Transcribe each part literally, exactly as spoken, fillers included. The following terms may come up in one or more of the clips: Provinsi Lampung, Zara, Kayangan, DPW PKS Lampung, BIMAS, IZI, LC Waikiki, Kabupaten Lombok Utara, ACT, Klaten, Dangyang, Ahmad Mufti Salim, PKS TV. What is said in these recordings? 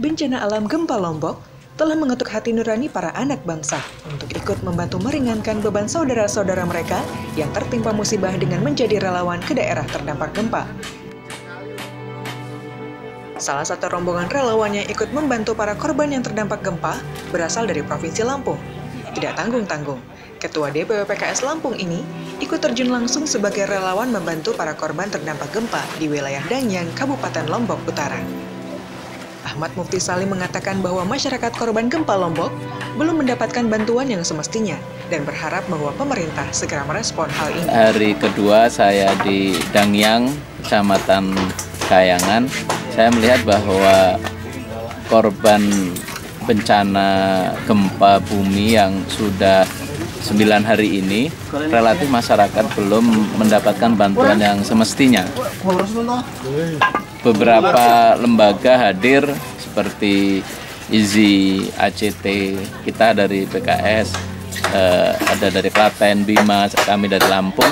bencana alam gempa Lombok telah mengetuk hati nurani para anak bangsa untuk ikut membantu meringankan beban saudara-saudara mereka yang tertimpa musibah dengan menjadi relawan ke daerah terdampak gempa. Salah satu rombongan relawan yang ikut membantu para korban yang terdampak gempa berasal dari Provinsi Lampung. Tidak tanggung-tanggung, Ketua D P W P K S Lampung ini ikut terjun langsung sebagai relawan membantu para korban terdampak gempa di wilayah Dangyang, Kabupaten Lombok Utara. Ahmad Mufti Salim mengatakan bahwa masyarakat korban gempa Lombok belum mendapatkan bantuan yang semestinya dan berharap bahwa pemerintah segera merespon hal ini. Hari kedua saya di Dangyang, Kecamatan Kayangan, saya melihat bahwa korban bencana gempa bumi yang sudah sembilan hari ini relatif masyarakat belum mendapatkan bantuan yang semestinya. Beberapa lembaga hadir seperti I Z I, A C T, kita dari P K S, eh, ada dari Klaten, BIMAS, kami dari Lampung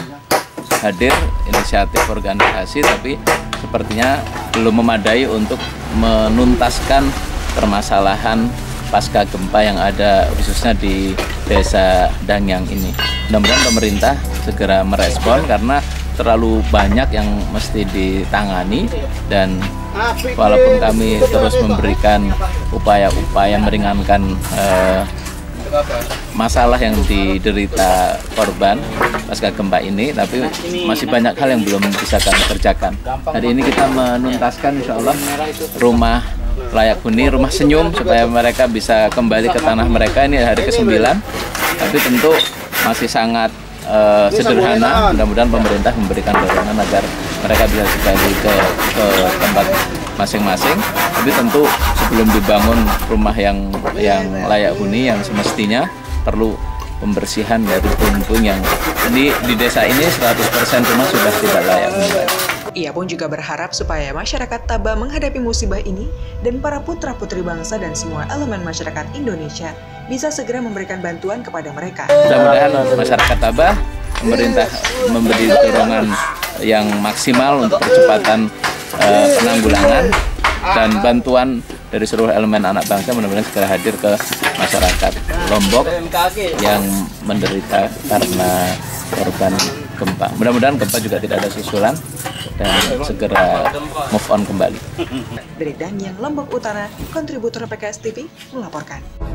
hadir, inisiatif organisasi, tapi sepertinya belum memadai untuk menuntaskan permasalahan pasca gempa yang ada khususnya di desa Dangyang ini. Mudah-mudahan pemerintah segera merespon karena terlalu banyak yang mesti ditangani, dan walaupun kami terus memberikan upaya-upaya meringankan eh, masalah yang diderita korban pasca gempa ini, tapi masih banyak hal yang belum bisa kami kerjakan. Hari ini kita menuntaskan insya Allah rumah layak huni, rumah senyum, supaya mereka bisa kembali ke tanah mereka. Ini hari kesembilan, tapi tentu masih sangat uh, sederhana. Mudah-mudahan pemerintah memberikan dorongan agar mereka bisa kembali ke, ke tempat masing-masing. Tapi tentu sebelum dibangun rumah yang yang layak huni, yang semestinya perlu pembersihan dari puing-puing yang di, di desa ini seratus persen rumah sudah tidak layak huni. Ia pun juga berharap supaya masyarakat tabah menghadapi musibah ini dan para putra-putri bangsa dan semua elemen masyarakat Indonesia bisa segera memberikan bantuan kepada mereka. Mudah-mudahan masyarakat tabah, pemerintah memberi dorongan yang maksimal untuk percepatan eh, penanggulangan, dan bantuan dari seluruh elemen anak bangsa mudah-mudahan segera hadir ke masyarakat Lombok yang menderita karena korban gempa. Mudah-mudahan gempa juga tidak ada susulan dan segera move on kembali. Dari Dangyang, Lombok Utara, kontributor P K S T V melaporkan.